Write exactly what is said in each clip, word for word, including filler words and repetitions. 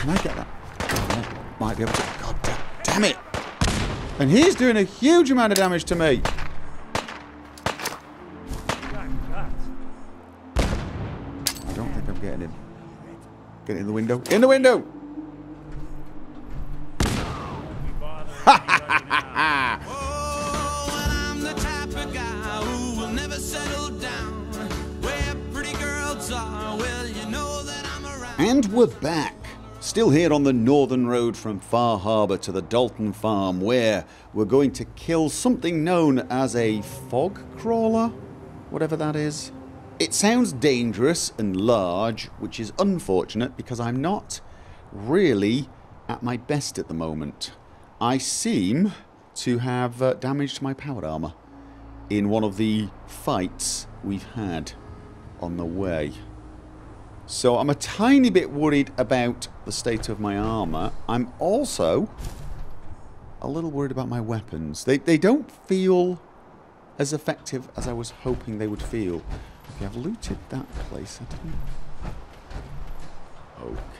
Can I get that? Oh, I might be able to. God damn it! And he's doing a huge amount of damage to me. I don't think I'm getting him. Get in the window. In the window! And we're back, still here on the northern road from Far Harbor to the Dalton Farm, where we're going to kill something known as a fog crawler, whatever that is. It sounds dangerous and large, which is unfortunate because I'm not really at my best at the moment. I seem to have uh, damaged my power armor in one of the fights we've had on the way. So I'm a tiny bit worried about the state of my armor. I'm also a little worried about my weapons. They, they don't feel as effective as I was hoping they would feel. Okay, I've looted that place. I didn't...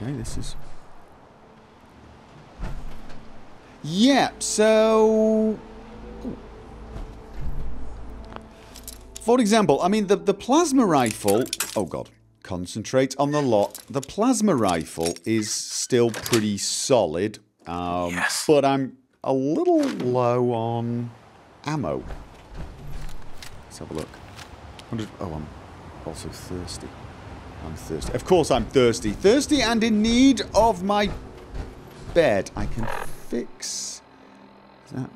Okay, this is... Yeah, so... Ooh. For example, I mean, the, the plasma rifle... Oh, God. Concentrate on the lock. The plasma rifle is still pretty solid, um, yes. But I'm a little low on ammo. Let's have a look. one hundred Oh, I'm also thirsty. I'm thirsty. Of course I'm thirsty. Thirsty and in need of my bed. I can fix that.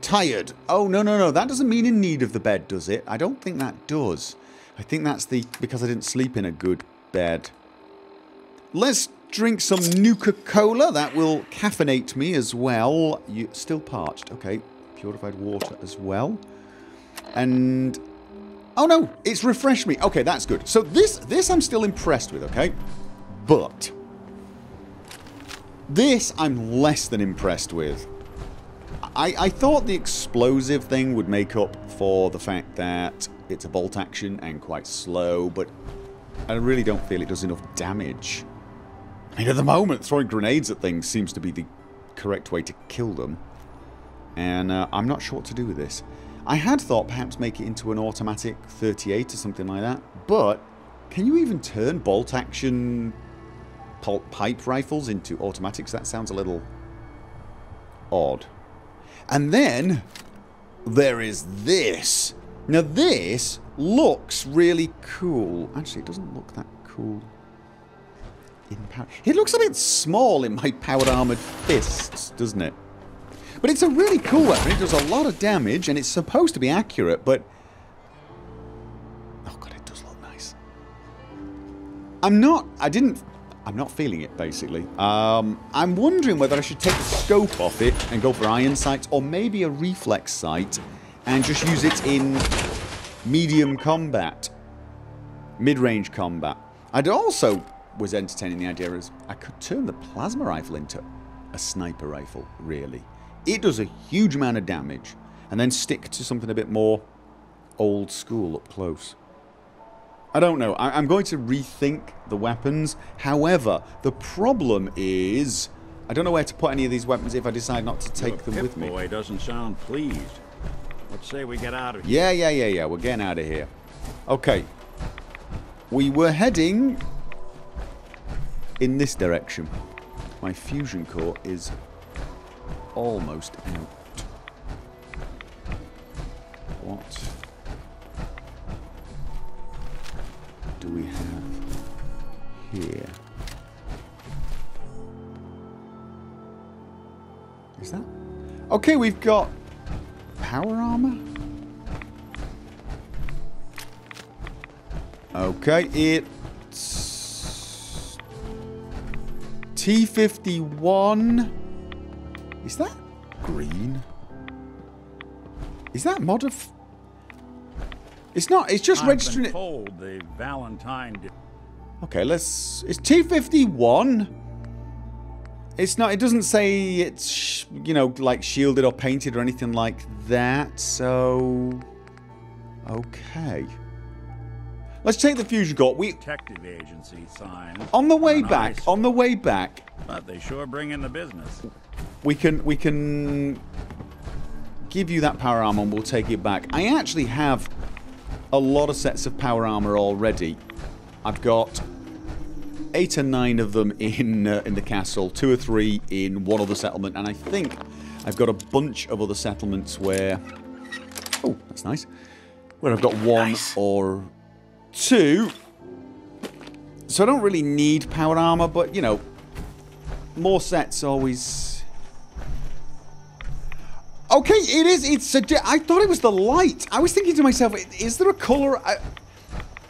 Tired. Oh, no, no, no. That doesn't mean in need of the bed, does it? I don't think that does. I think that's the... because I didn't sleep in a good bed. Let's drink some Nuka-Cola. That will caffeinate me as well. You still parched. Okay. Purified water as well. And... oh no! It's refreshed me. Okay, that's good. So this, this I'm still impressed with, okay? But... this I'm less than impressed with. I, I thought the explosive thing would make up for the fact that... it's a bolt action and quite slow, but I really don't feel it does enough damage. I mean, at the moment, throwing grenades at things seems to be the correct way to kill them. And uh, I'm not sure what to do with this. I had thought perhaps make it into an automatic thirty-eight or something like that, but can you even turn bolt action pipe rifles into automatics? That sounds a little odd. And then there is this. Now this looks really cool. Actually, it doesn't look that cool. In power, it looks a bit small in my powered armored fists, doesn't it? But it's a really cool weapon. It does a lot of damage, and it's supposed to be accurate. But oh god, it does look nice. I'm not. I didn't. I'm not feeling it. Basically, um, I'm wondering whether I should take the scope off it and go for iron sights, or maybe a reflex sight. And just use it in medium combat, mid-range combat. I'd also was entertaining the idea as I could turn the plasma rifle into a sniper rifle, really. It does a huge amount of damage, and then stick to something a bit more old school up close. I don't know. I I'm going to rethink the weapons. However, the problem is I don't know where to put any of these weapons if I decide not to take them with me. Pip-boy doesn't sound pleased. Let's say we get out of here. Yeah, yeah, yeah, yeah. We're getting out of here. Okay. We were heading in this direction. My fusion core is almost out. What do we have here? Is that? Okay, we've got... power armor? Okay, it's... T fifty-one... Is that green? Is that modif... It's not, it's just I've registering been told it... the Valentine... Okay, let's... It's T fifty-one? It's not, it doesn't say it's, you know, like shielded or painted or anything like that, so... Okay. Let's take the fuse you got. We detective agency sign. On the way back, iceberg. on the way back. But they sure bring in the business. We can we can give you that power armor and we'll take it back. I actually have a lot of sets of power armor already. I've got eight or nine of them in uh, in the castle, two or three in one other settlement, and I think I've got a bunch of other settlements where oh, that's nice. Where I've got one nice. or two. So I don't really need power armor, but you know, more sets always. Okay, it is. It's a. I thought it was the light. I was thinking to myself, is there a color? I,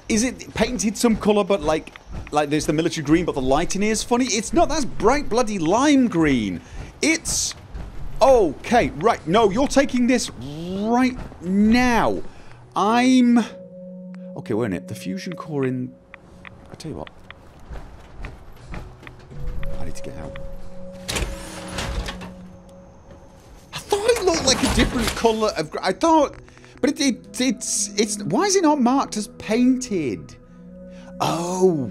is it painted some color, but like, like there's the military green, but the light in here is funny? It's not. That's bright bloody lime green. It's. Okay, right. No, you're taking this right now. I'm... Okay, wait a minute. The fusion core in... I'll tell you what. I need to get out. I thought it looked like a different colour of... I thought... But it, it, it's... it's. Why is it not marked as painted? Oh.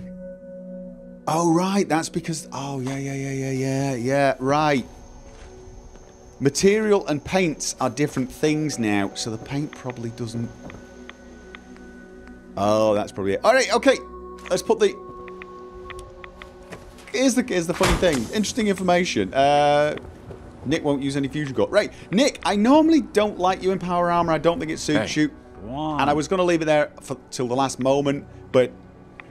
Oh, right. That's because... Oh, yeah, yeah, yeah, yeah, yeah, yeah. Right. Material and paints are different things now, so the paint probably doesn't... Oh, that's probably it. Alright, okay. Let's put the... Here's the, here's the funny thing. Interesting information. Uh, Nick won't use any fusion core. Right, Nick, I normally don't like you in power armor. I don't think it suits hey. you. And I was going to leave it there for, till the last moment, but...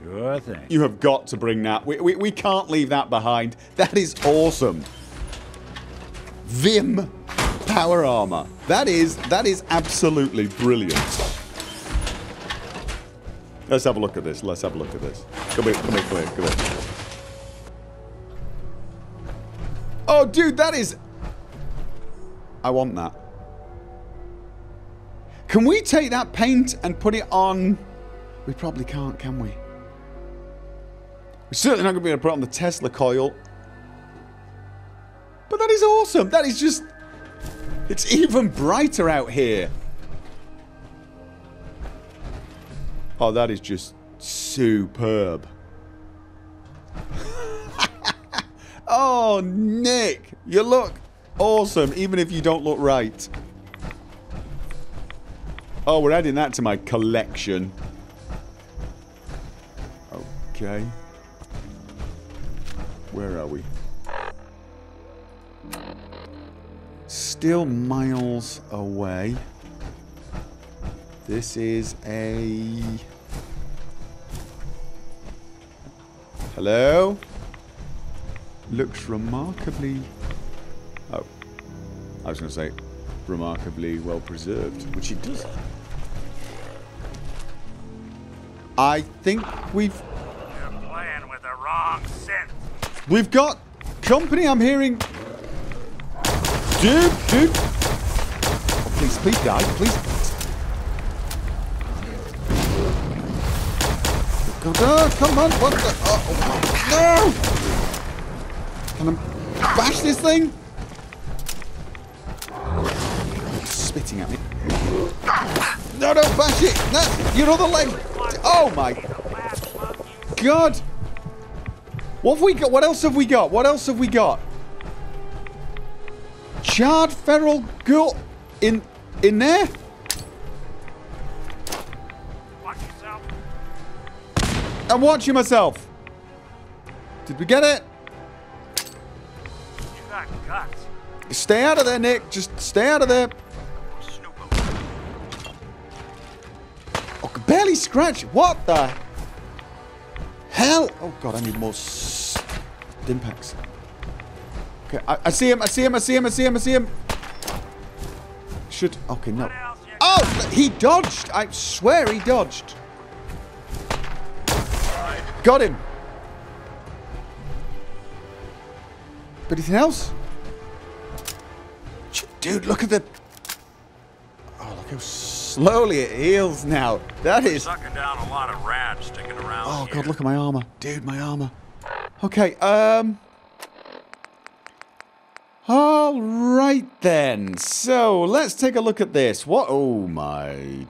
Sure thing. You have got to bring that. We, we, we can't leave that behind. That is awesome. Vim power armor. That is, that is absolutely brilliant. Let's have a look at this. Let's have a look at this. Come here, come here, come here, come here. Oh, dude, that is... I want that. Can we take that paint and put it on... We probably can't, can we? We're certainly not going to be able to put it on the Tesla coil. But that is awesome! That is just... It's even brighter out here! Oh, that is just... superb. Oh, Nick! You look awesome, even if you don't look right. Oh, we're adding that to my collection. Okay. Where are we? Still miles away. This is a... Hello? Looks remarkably... Oh. I was gonna say, remarkably well preserved, which it does. I think we've... You're playing with the wrong synth. We've got company, I'm hearing... Dude, dude! Oh, please, please die, please. Oh, come on, what the? Oh, no! Can I bash this thing? It's spitting at me. No, don't bash it! No, your other leg! Oh my God! What have we got? What else have we got? What else have we got? Charred feral ghoul in in there. Watch yourself. I'm watching myself. Did we get it? You got guts. Stay out of there, Nick. Just stay out of there. I can barely scratch. What the hell? Oh God, I need more Stimpaks. Okay, I, I see him, I see him, I see him, I see him, I see him. Should... Okay, no. Oh! He dodged! I swear he dodged. Got him. But anything else? Dude, look at the... Oh, look how slowly it heals now. That is... Sucking down a lot of rats sticking around Oh, God, here. Look at my armor. Dude, my armor. Okay, um... Alright then, so let's take a look at this. What? Oh my...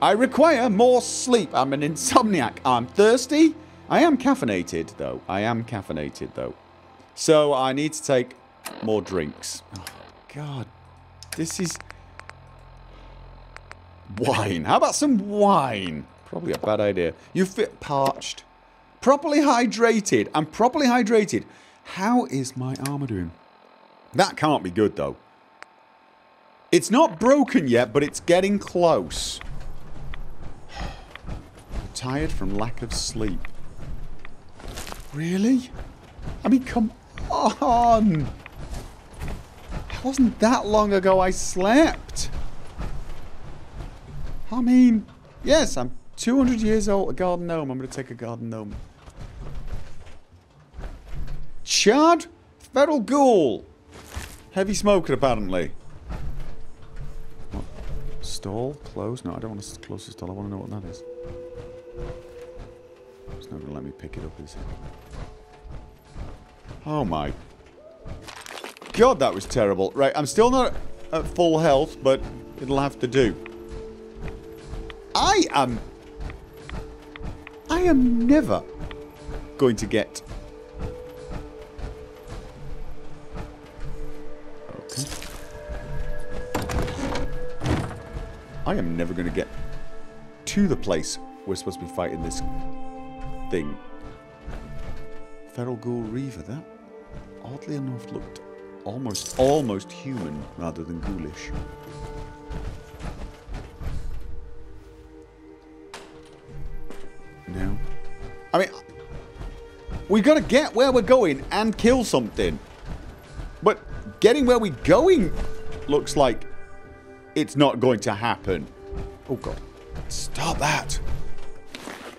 I require more sleep. I'm an insomniac. I'm thirsty. I am caffeinated though. I am caffeinated though. So I need to take more drinks. Oh, God. This is... wine. How about some wine? Probably a bad idea. You feel parched. Properly hydrated. I'm properly hydrated. How is my armor doing? That can't be good though. It's not broken yet, but it's getting close. Tired from lack of sleep. Really? I mean, come on! It wasn't that long ago I slept. I mean, yes, I'm two hundred years old. A garden gnome. I'm going to take a garden gnome. Chad? Feral ghoul. Heavy smoker, apparently. What? Stall? Close? No, I don't want to close the stall. I want to know what that is. It's not going to let me pick it up, is it? Oh, my. God, that was terrible. Right, I'm still not at full health, but it'll have to do. I am... I am never going to get... Okay. I am never going to get to the place we're supposed to be fighting this thing. Feral ghoul reaver, that oddly enough looked almost, almost human rather than ghoulish. No. I mean, we gotta get where we're going and kill something. But getting where we're going looks like it's not going to happen. Oh God. Stop that.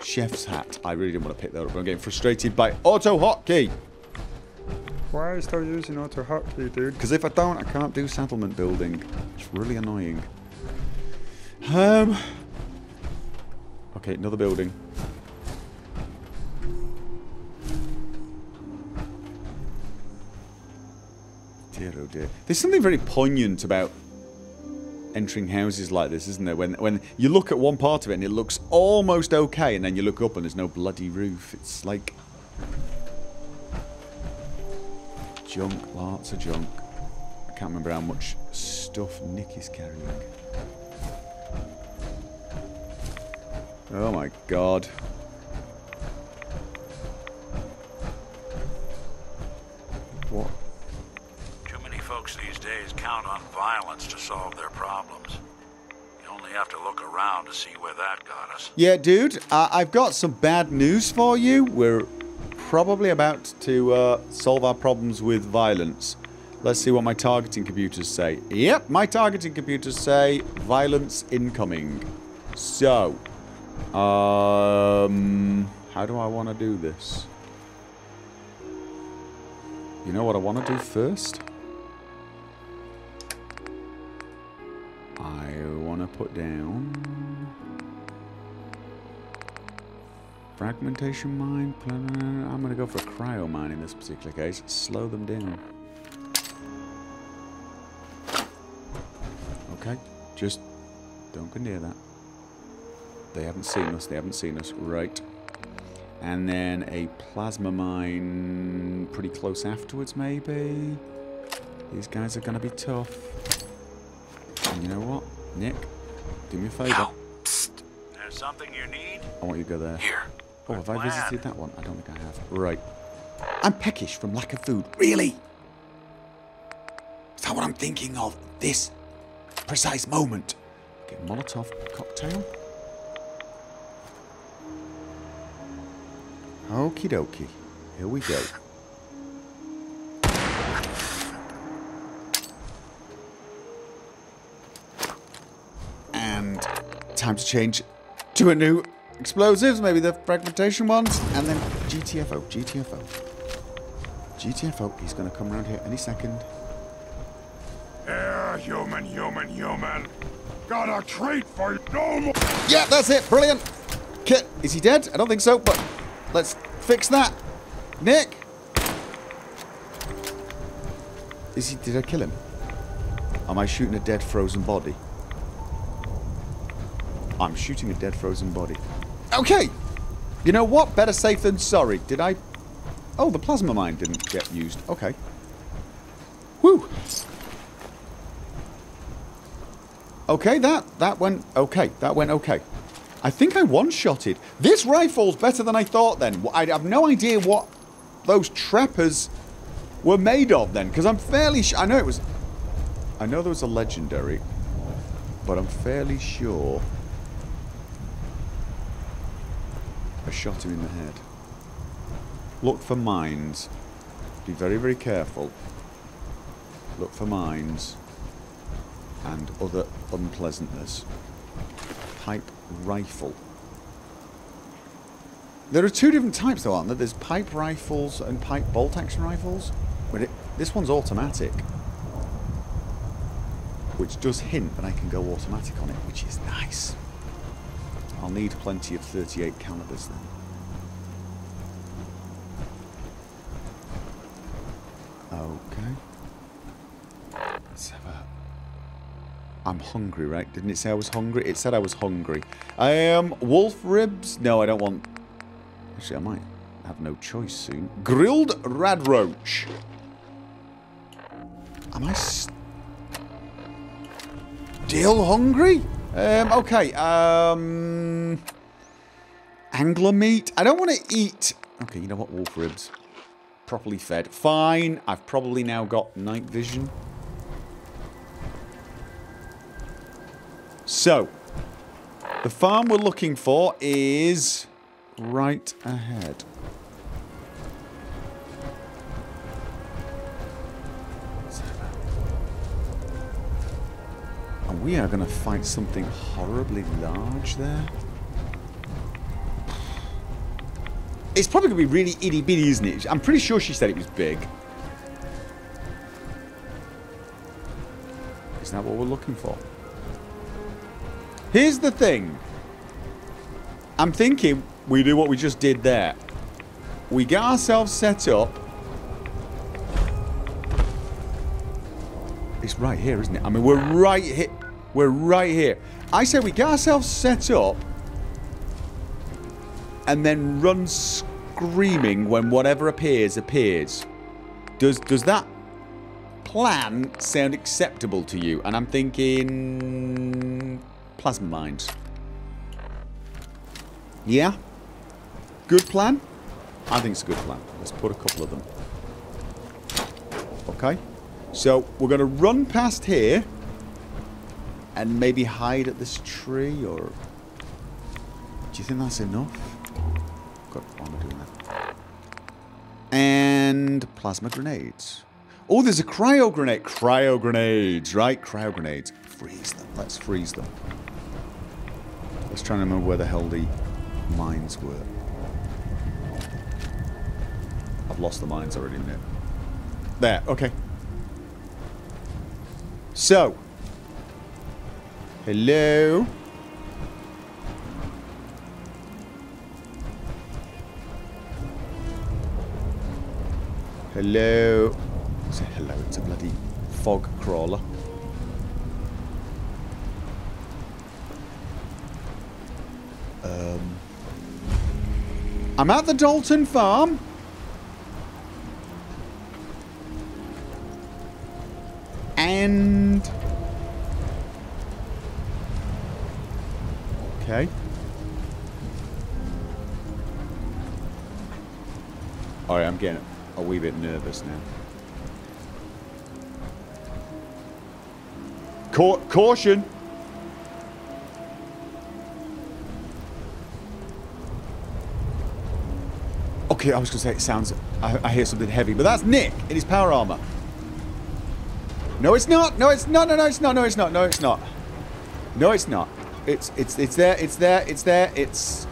Chef's hat. I really didn't want to pick that up. I'm getting frustrated by Autohotkey. Why are you still using Autohotkey, dude? Because if I don't, I can't do settlement building. It's really annoying. Um. Okay, another building. Dear oh dear. There's something very poignant about entering houses like this, isn't there? When when you look at one part of it and it looks almost okay, and then you look up and there's no bloody roof. It's like... junk. Lots of junk. I can't remember how much stuff Nick is carrying. Oh my God. What? Folks these days count on violence to solve their problems. You only have to look around to see where that got us. Yeah, dude, uh, I've got some bad news for you. We're probably about to uh, solve our problems with violence. Let's see what my targeting computers say. Yep, my targeting computers say violence incoming. So, um, how do I want to do this? You know what I want to do first? I want to put down fragmentation mine. I'm going to go for a cryo mine in this particular case. Slow them down. Okay, just don't go near that. They haven't seen us. They haven't seen us. Right. And then a plasma mine pretty close afterwards, maybe. These guys are going to be tough. You know what, Nick? Do me a favour. There's something you need. I want you to go there. Here. Oh, have I visited that one? I don't think I have. Right. I'm peckish from lack of food. Really? Is that what I'm thinking of? This precise moment. Okay, Molotov cocktail. Okie dokie. Here we go. Time to change to a new explosives, maybe the fragmentation ones, and then G T F O, G T F O. G T F O, he's going to come around here any second. Yeah, human, human, human. Got a treat for you. No more. Yeah, that's it. Brilliant. Kit, is he dead? I don't think so, but let's fix that. Nick? Is he, did I kill him? Am I shooting a dead frozen body? I'm shooting a dead frozen body. Okay! You know what? Better safe than sorry. Did I... Oh, the plasma mine didn't get used. Okay. Whew! Okay, that... That went... Okay. That went okay. I think I one-shotted. This rifle's better than I thought then. I have no idea what those trappers were made of then, because I'm fairly sure... I know it was... I know there was a legendary, but I'm fairly sure I shot him in the head. Look for mines. Be very, very careful. Look for mines and other unpleasantness. Pipe rifle. There are two different types though, aren't there? There's pipe rifles and pipe bolt action rifles. But it, this one's automatic, which does hint that I can go automatic on it, which is nice. I'll need plenty of thirty-eight calibers then. Okay. Let's have a... I'm hungry, right? Didn't it say I was hungry? It said I was hungry. Um, wolf ribs? No, I don't want... Actually, I might have no choice soon. Grilled rad roach. Am I... St Still hungry? Um, okay, um... Angler meat? I don't want to eat... Okay, you know what? Wolf ribs. Properly fed. Fine. I've probably now got night vision. So, the farm we're looking for is... right ahead. And we are going to fight something horribly large there. It's probably going to be really itty bitty, isn't it? I'm pretty sure she said it was big. Isn't that what we're looking for? Here's the thing. I'm thinking we do what we just did there. We get ourselves set up. It's right here, isn't it? I mean, we're right here. We're right here. I say we get ourselves set up and then run screaming when whatever appears, appears. Does does that plan sound acceptable to you? And I'm thinking... plasma mines. Yeah? Good plan? I think it's a good plan. Let's put a couple of them. Okay. So, we're going to run past here and maybe hide at this tree, or... Do you think that's enough? God, why am I doing that? And... plasma grenades. Oh, there's a cryo grenade! Cryo grenades, right? Cryo grenades. Freeze them. Let's freeze them. Let's try and remember where the hell the mines were. I've lost the mines already in there. There, okay. So, hello. Hello. Say hello, it's a bloody fog crawler. Um, I'm at the Dalton Farm. And... okay. Alright, I'm getting a wee bit nervous now. Ca caution! Okay, I was gonna say it sounds... I, I hear something heavy, but that's Nick in his power armor. No, it's not. No, it's not. No, no, it's not. No, it's not. No, it's not. No, it's not. It's it's it's there. It's there. It's there. It's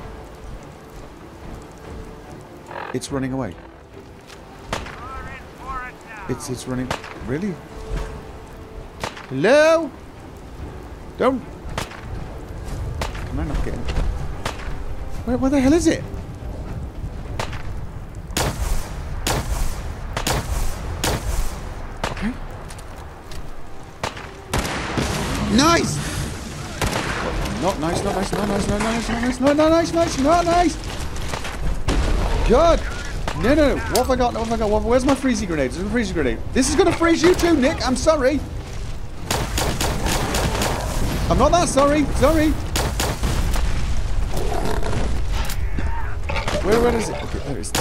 it's running away. It's it's running. Really? Hello? Don't. Can I not get in? Where where the hell is it? Nice! Not nice, not nice, not nice, not nice, not nice, not nice, not nice, not nice. Good. No, no, no. What have I got? What have I got? What, where's my freezy grenade? There's a freezy grenade. This is going to freeze you too, Nick. I'm sorry. I'm not that sorry. Sorry. Where, where is it? Okay, there it is.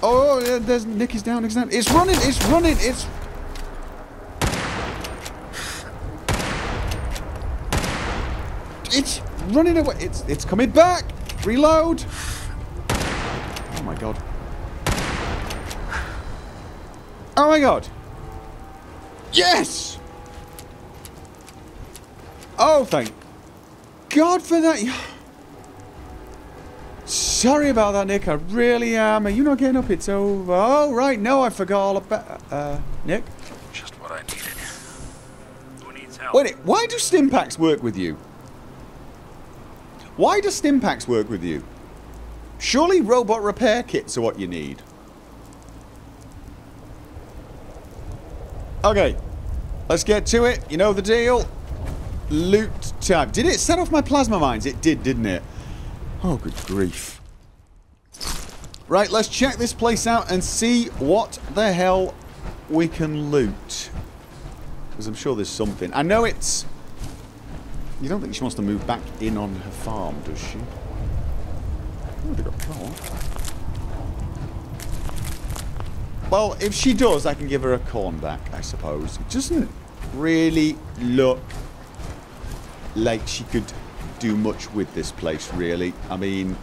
Oh, yeah, there's Nick is down. Nick's down. It's running. It's running. It's. It's running away. It's it's coming back. Reload. Oh my god. Oh my god. Yes. Oh, thank God for that. Sorry about that, Nick. I really am. Are you not getting up? It's over. Oh right, no, I forgot all about uh, Nick. Just what I needed. Who needs help? Wait, why do Stimpaks work with you? Why does Stimpaks work with you? Surely robot repair kits are what you need. Okay, let's get to it. You know the deal. Loot time. Did it set off my plasma mines? It did, didn't it? Oh, good grief. Right, let's check this place out and see what the hell we can loot. Because I'm sure there's something. I know it's... You don't think she wants to move back in on her farm, does she? Oh, they got coal. Well, if she does, I can give her a corn back, I suppose. It doesn't really look like she could do much with this place, really. I mean,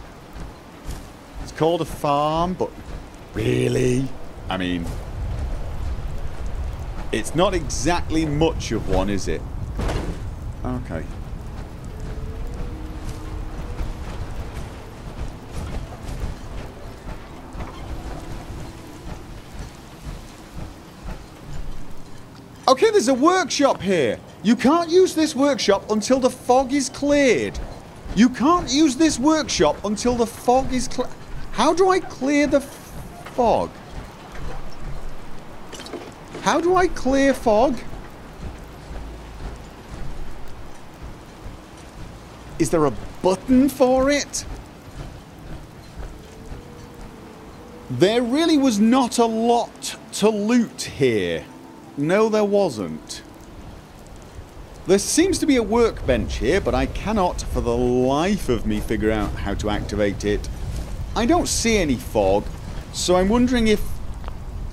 it's called a farm, but really? I mean, it's not exactly much of one, is it? Okay. Okay, there's a workshop here. You can't use this workshop until the fog is cleared. You can't use this workshop until the fog is clear. How do I clear the fog? How do I clear fog? Is there a button for it? There really was not a lot to loot here. No, there wasn't. There seems to be a workbench here, but I cannot for the life of me figure out how to activate it. I don't see any fog, so I'm wondering if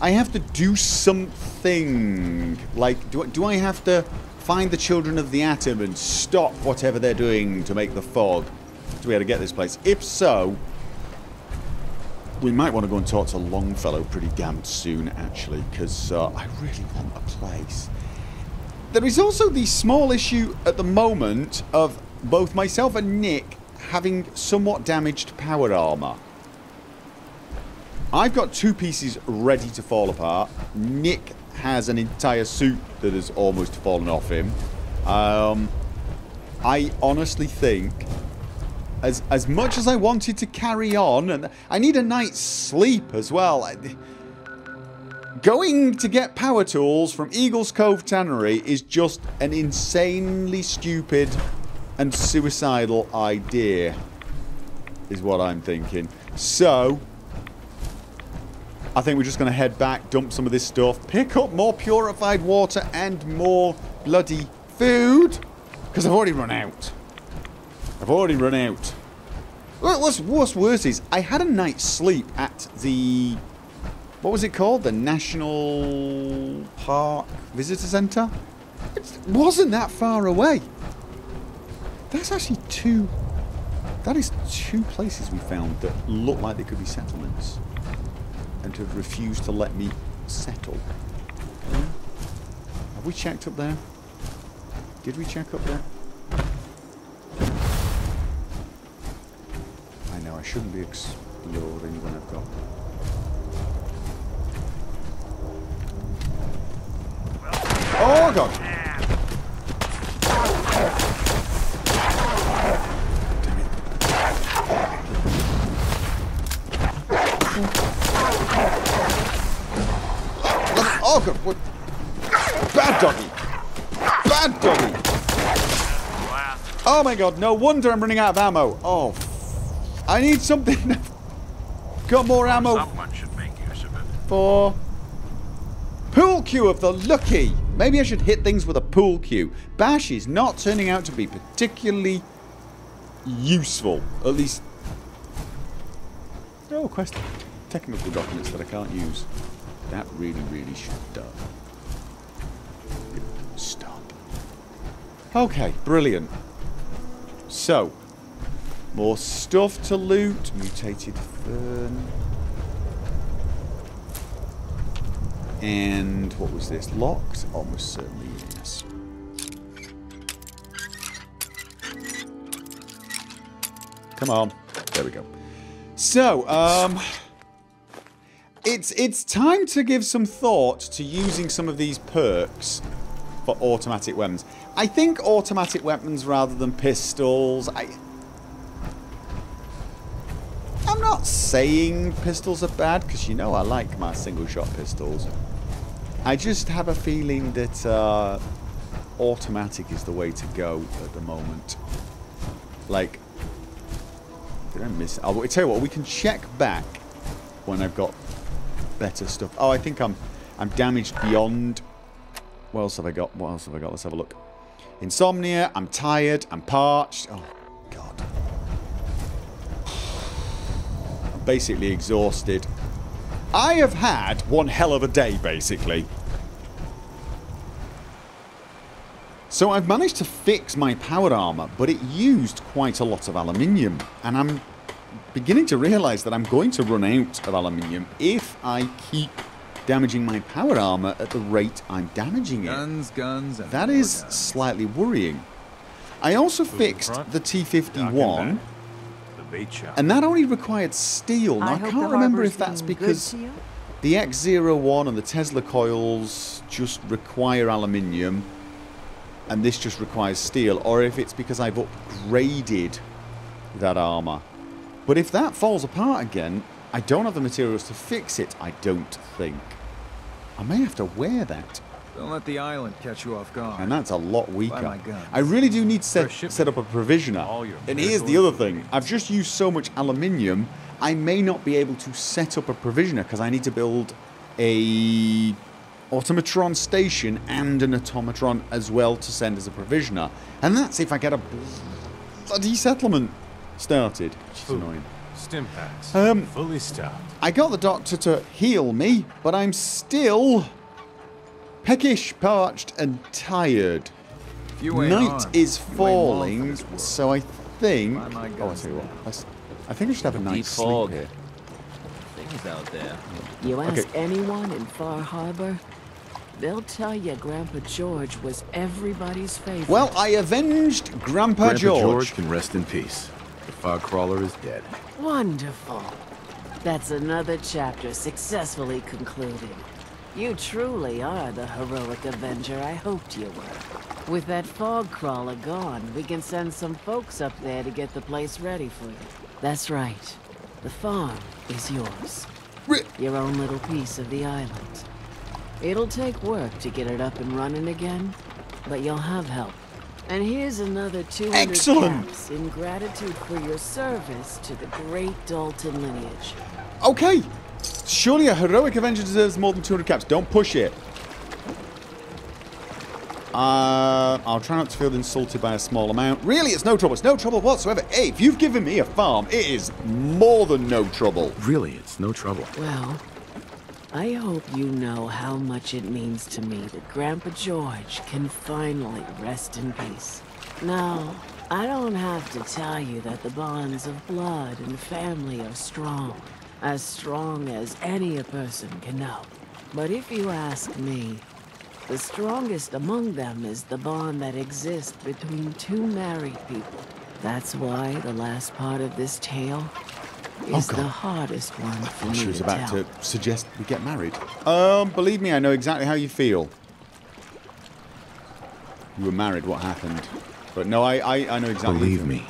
I have to do something. Like, do, do I have to... Find the Children of the Atom and stop whatever they're doing to make the fog to be able to get this place. If so, we might want to go and talk to Longfellow pretty damn soon, actually, because uh, I really want a place. There is also the small issue at the moment of both myself and Nick having somewhat damaged power armor. I've got two pieces ready to fall apart. Nick has an entire suit that has almost fallen off him. Um, I honestly think, as as much as I wanted to carry on, and I need a night's sleep as well. I, going to get power tools from Eagle's Cove Tannery is just an insanely stupid and suicidal idea, is what I'm thinking. So I think we're just going to head back, dump some of this stuff, pick up more purified water and more bloody food. Because I've already run out. I've already run out. What's, what's worse is I had a night's sleep at the... What was it called? The National Park Visitor Center? It wasn't that far away. That's actually two... That is two places we found that look like they could be settlements. And to have refused to let me settle. Um, have we checked up there? Did we check up there? I know I shouldn't be exploring when I've got... Oh god! Damn it. Oh god, what? Bad my god, no wonder I'm running out of ammo. Oh, f I need something. Got more ammo. Someone should make use of it. For pool cue of the lucky. Maybe I should hit things with a pool cue. Bash is not turning out to be particularly useful. At least... Oh, quest. Technical documents that I can't use. That really, really should stop. Stop. Okay, brilliant. So, more stuff to loot. Mutated fern. And what was this? Locked? Almost certainly yes. Come on. There we go. So, um... It's, it's time to give some thought to using some of these perks for automatic weapons. I think automatic weapons rather than pistols. I, I'm not saying pistols are bad, because you know I like my single-shot pistols. I just have a feeling that uh, automatic is the way to go at the moment. Like, did I miss it? I'll tell you what, we can check back when I've got... better stuff. Oh, I think I'm I'm damaged beyond. What else have I got? What else have I got? Let's have a look. Insomnia. I'm tired. I'm parched. Oh, God. I'm basically exhausted. I have had one hell of a day, basically. So I've managed to fix my power armor, but it used quite a lot of aluminium, and I'm beginning to realise that I'm going to run out of aluminium if I keep damaging my power armour at the rate I'm damaging it. Guns, guns, and that is guns. Slightly worrying. I also fixed the T fifty-one, and that only required steel. Now I, I can't remember if that's because the X zero one and the Tesla coils just require aluminium, and this just requires steel, or if it's because I've upgraded that armour. But if that falls apart again, I don't have the materials to fix it, I don't think. I may have to wear that. Don't let the island catch you off guard. And that's a lot weaker. I really do need to set, set up a provisioner. And here's the other thing. I've just used so much aluminium, I may not be able to set up a provisioner because I need to build a automatron station and an automatron as well to send as a provisioner. And that's if I get a bloody settlement started, which is annoying. Stimpaks um, fully stopped. I got the doctor to heal me, but I'm still peckish, parched, and tired. Night is falling, so I think. Oh, I tell you what. I think I should have a nice sleep here. Things out there. You ask anyone in Far Harbor, they'll tell you Grandpa George was everybody's favorite. Well, I avenged Grandpa, Grandpa George. George can rest in peace. The fog crawler is dead. Wonderful. That's another chapter successfully concluded. You truly are the heroic avenger I hoped you were. With that fog crawler gone, we can send some folks up there to get the place ready for you. That's right. The farm is yours. Your own little piece of the island. It'll take work to get it up and running again, but you'll have help. And here's another two hundred caps in gratitude for your service to the great Dalton lineage. Okay. Surely a heroic avenger deserves more than two hundred caps. Don't push it. Uh, I'll try not to feel insulted by a small amount. Really, it's no trouble. It's no trouble whatsoever. Hey, if you've given me a farm, it is more than no trouble. Really, it's no trouble. Well, I hope you know how much it means to me that Grandpa George can finally rest in peace. Now, I don't have to tell you that the bonds of blood and family are strong, as strong as any a person can know. But if you ask me, the strongest among them is the bond that exists between two married people. That's why the last part of this tale is oh, the hardest one. I thought she was to about tell. to suggest we get married. Um, believe me, I know exactly how you feel. You were married, what happened? But no, I, I, I know exactly. Believe me,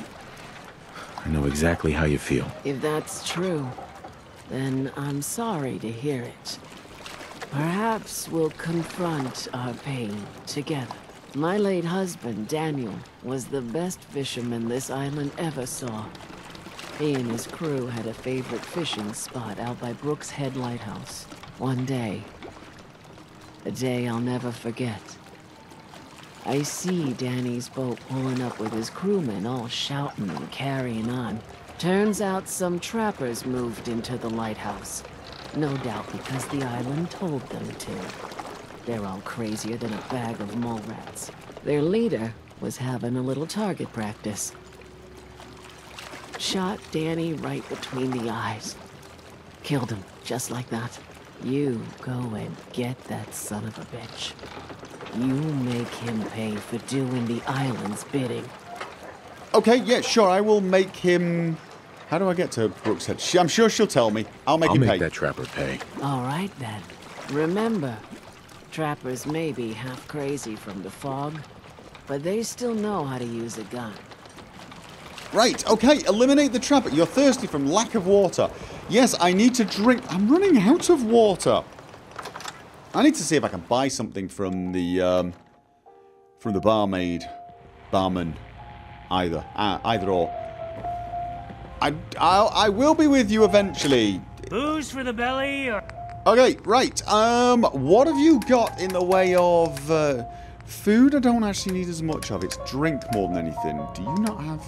I know exactly how you feel. If that's true, then I'm sorry to hear it. Perhaps we'll confront our pain together. My late husband, Daniel, was the best fisherman this island ever saw. He and his crew had a favorite fishing spot out by Brooks Head lighthouse. One day, a day I'll never forget, I see Danny's boat pulling up with his crewmen all shouting and carrying on. Turns out some trappers moved into the lighthouse. No doubt because the island told them to. They're all crazier than a bag of mole rats. Their leader was having a little target practice. Shot Danny right between the eyes. Killed him, just like that. You go and get that son of a bitch. You make him pay for doing the island's bidding. Okay, yeah, sure, I will make him... How do I get to Brooks Head? I'm sure she'll tell me. I'll make I'll him make pay. I'll make that trapper pay. All right, then. Remember, trappers may be half crazy from the fog, but they still know how to use a gun. Right, okay, eliminate the trapper. You're thirsty from lack of water. Yes, I need to drink. I'm running out of water. I need to see if I can buy something from the um, from the barmaid, barman, either, uh, either or. I I'll, I will be with you eventually. Booze for the belly, or okay, right. Um, what have you got in the way of uh, food? I don't actually need as much of. It's drink more than anything. Do you not have?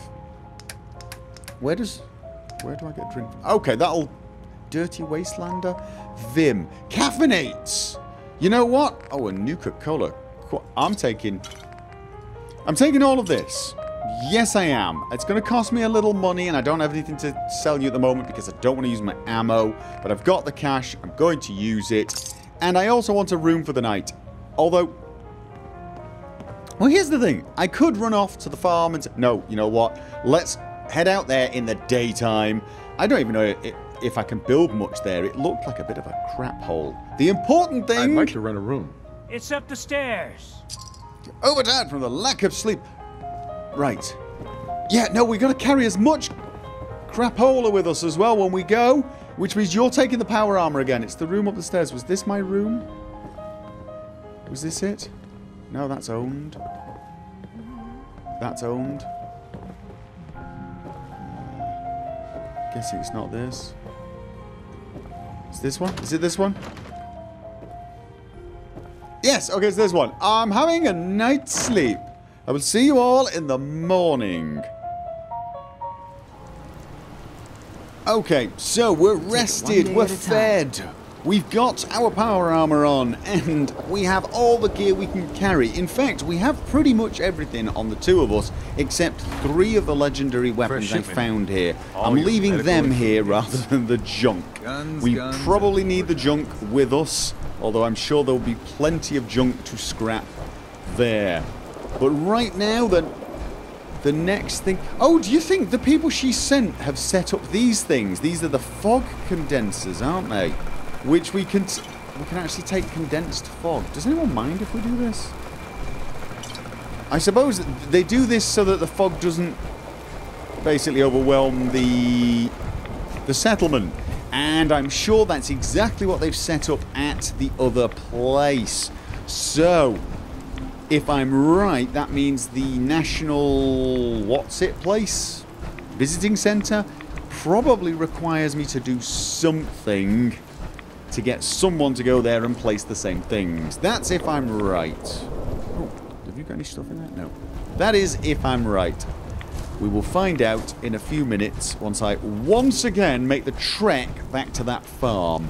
Where does? Where do I get drink? Okay, that'll. Dirty wastelander, Vim, caffeinates. You know what? Oh, a Nuka-Cola. I'm taking... I'm taking all of this. Yes, I am. It's going to cost me a little money, and I don't have anything to sell you at the moment because I don't want to use my ammo. But I've got the cash. I'm going to use it. And I also want a room for the night. Although... Well, here's the thing. I could run off to the farm and... No, you know what? Let's head out there in the daytime. I don't even know... It... If I can build much there, it looked like a bit of a crap hole. The important thing... I'd like to rent a room. It's up the stairs. Overtired from the lack of sleep. Right. Yeah, no, we've got to carry as much crapola with us as well when we go, which means you're taking the power armor again. It's the room up the stairs. Was this my room? Was this it? No, that's owned. That's owned. Guess it's not this. Is this one? Is it this one? Yes! Okay, it's this one. I'm having a night's sleep. I will see you all in the morning. Okay, so we're rested, we're fed. We've got our power armor on, and we have all the gear we can carry. In fact, we have pretty much everything on the two of us, except three of the legendary weapons I found here. I'm leaving them here rather than the junk. We probably need the junk with us, although I'm sure there'll be plenty of junk to scrap there. But right now, then... The next thing... Oh, do you think the people she sent have set up these things? These are the fog condensers, aren't they? Which we can t we can actually take condensed fog. Does anyone mind if we do this? I suppose they do this so that the fog doesn't basically overwhelm the the settlement. And I'm sure that's exactly what they've set up at the other place. So, if I'm right, that means the National... what's it place? Visiting Center probably requires me to do something to get someone to go there and place the same things. That's if I'm right. Oh, have you got any stuff in that? No. That is if I'm right. We will find out in a few minutes once I once again make the trek back to that farm.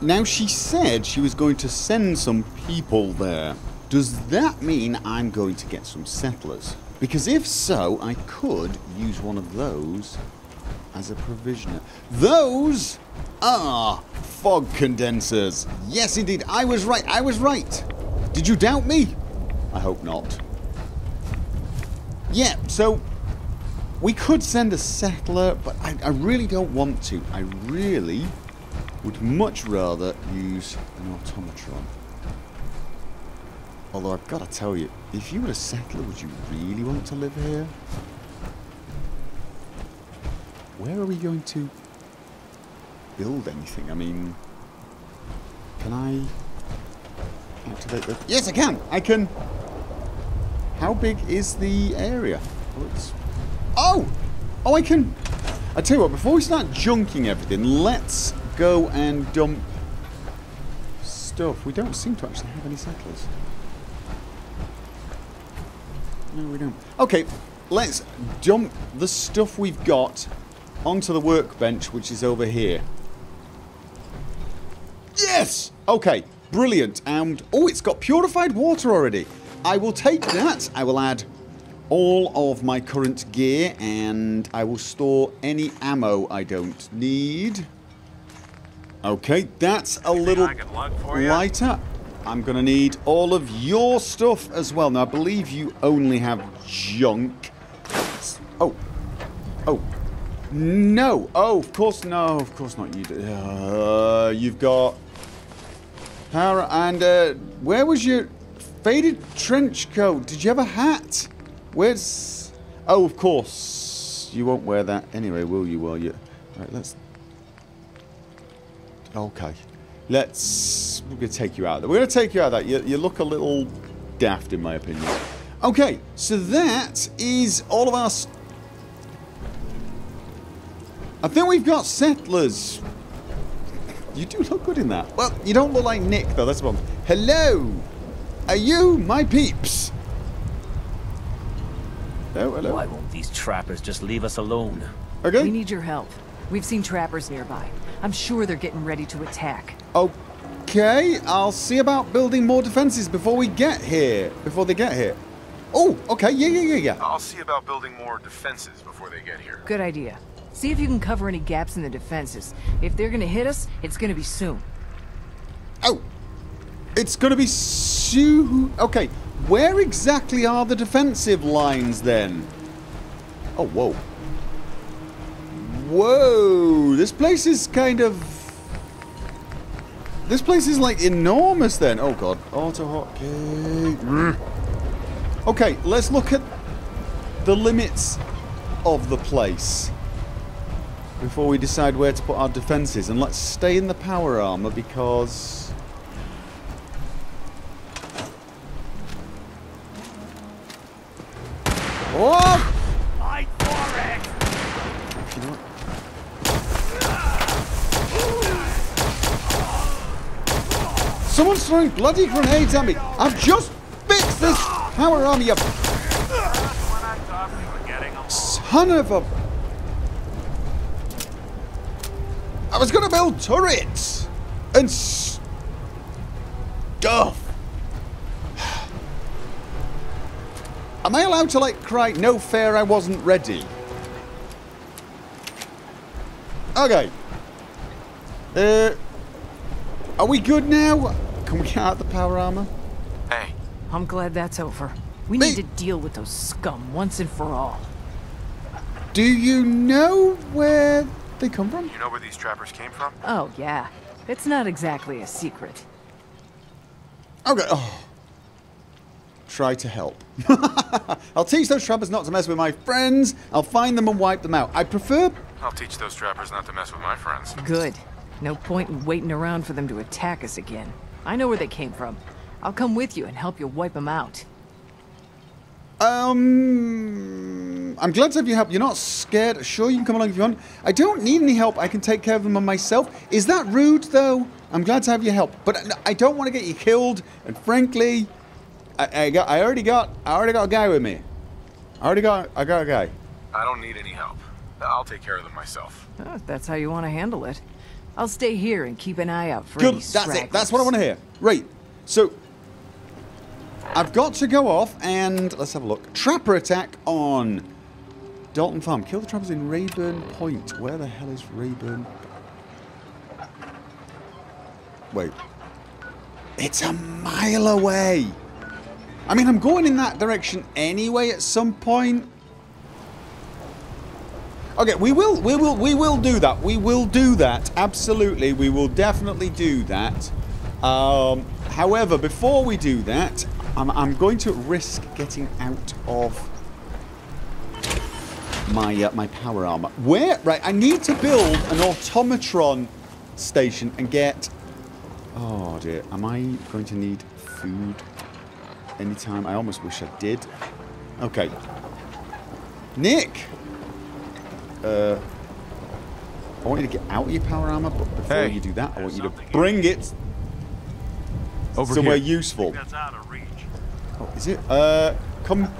Now, she said she was going to send some people there. Does that mean I'm going to get some settlers? Because if so, I could use one of those as a provisioner. Those are fog condensers. Yes, indeed. I was right. I was right. Did you doubt me? I hope not. Yeah, so we could send a settler, but I, I really don't want to. I really would much rather use an automatron. Although I've got to tell you, if you were a settler, would you really want to live here? Where are we going to build anything? I mean, can I... activate the... Yes, I can! I can... How big is the area? What's... Oh! Oh, I can... I tell you what, before we start junking everything, let's go and dump stuff. We don't seem to actually have any settlers. No, we don't. Okay, let's dump the stuff we've got onto the workbench, which is over here. Yes! Okay, brilliant. And, oh, it's got purified water already. I will take that. I will add all of my current gear, and I will store any ammo I don't need. Okay, that's a little lighter. I'm gonna need all of your stuff as well. Now, I believe you only have junk. Oh. Oh. No. Oh, of course, no. Of course not. You do. Uh, you've got... Para and, uh, where was your faded trench coat? Did you have a hat? Where's... Oh, of course. You won't wear that anyway, will you? Well, you... Right, let's... Okay. Let's... We're going to take you out of that. We're going to take you out of that. You, you look a little daft, in my opinion. Okay, so that is all of our... I think we've got settlers. You do look good in that. Well, you don't look like Nick, though. That's one. Hello! Are you my peeps? Oh, hello. Why won't these trappers just leave us alone? Okay. We need your help. We've seen trappers nearby. I'm sure they're getting ready to attack. Okay, I'll see about building more defenses before we get here. Before they get here. Oh, okay, yeah, yeah, yeah, yeah. I'll see about building more defenses before they get here. Good idea. See if you can cover any gaps in the defenses. If they're gonna hit us, it's gonna be soon. Oh! It's gonna be soon. Okay, where exactly are the defensive lines then? Oh, whoa. Whoa, this place is kind of... This place is like enormous then. Oh god. Autohotkey. Okay, let's look at the limits of the place before we decide where to put our defenses. And let's stay in the power armor because... Oh! Someone's throwing bloody grenades at me! I've just fixed this power armor, you son of a... I was gonna build turrets! And stuff! Am I allowed to, like, cry, no fair, I wasn't ready? Okay. Uh... Are we good now? Can we get out the power armor? Hey. I'm glad that's over. We Me. need to deal with those scum once and for all. Do you know where they come from? You know where these trappers came from? Oh, yeah. It's not exactly a secret. Okay. Oh. Try to help. I'll teach those trappers not to mess with my friends. I'll find them and wipe them out. I prefer... I'll teach those trappers not to mess with my friends. Good. No point in waiting around for them to attack us again. I know where they came from. I'll come with you and help you wipe them out. Um... I'm glad to have your help. You're not scared. Sure, you can come along if you want. I don't need any help. I can take care of them myself. Is that rude, though? I'm glad to have your help. But I don't want to get you killed. And frankly, I, I, got, I already got... I already got a guy with me. I already got... I got a guy. I don't need any help. I'll take care of them myself. Oh, if that's how you want to handle it. I'll stay here and keep an eye out for Good. any stragglers. That's it. That's what I want to hear. Right. So, I've got to go off and let's have a look. Trapper attack on Dalton Farm. Kill the trappers in Rayburn Point. Where the hell is Rayburn? Wait. It's a mile away. I mean, I'm going in that direction anyway at some point. Okay, we will, we will, we will do that. We will do that. Absolutely, we will definitely do that. Um, however, before we do that, I'm, I'm going to risk getting out of my uh, my power armor. Where? Right, I need to build an automatron station and get... Oh dear, am I going to need food anytime. I almost wish I did. Okay. Nick! Uh, I want you to get out of your power armor, but before hey, you do that, I want you to bring it, it over somewhere here. Useful. That's out of reach. Oh, is it? Uh, come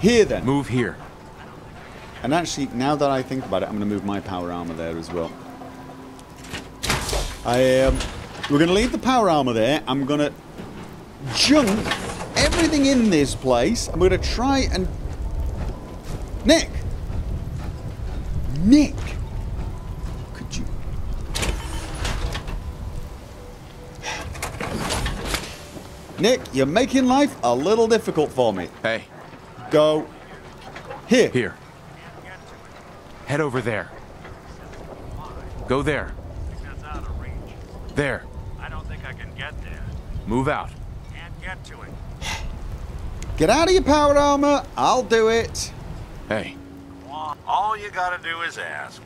here then. Move here. And actually, now that I think about it, I'm going to move my power armor there as well. I, um, we're going to leave the power armor there. I'm going to junk everything in this place. I'm going to try and... Nick! Nick! Could you... Nick, you're making life a little difficult for me. Hey. Go... Here. Here. Head over there. Go there. There. I don't think I can get there. Move out. Can't get to it. Get out of your power armor. I'll do it. Hey. All you gotta do is ask.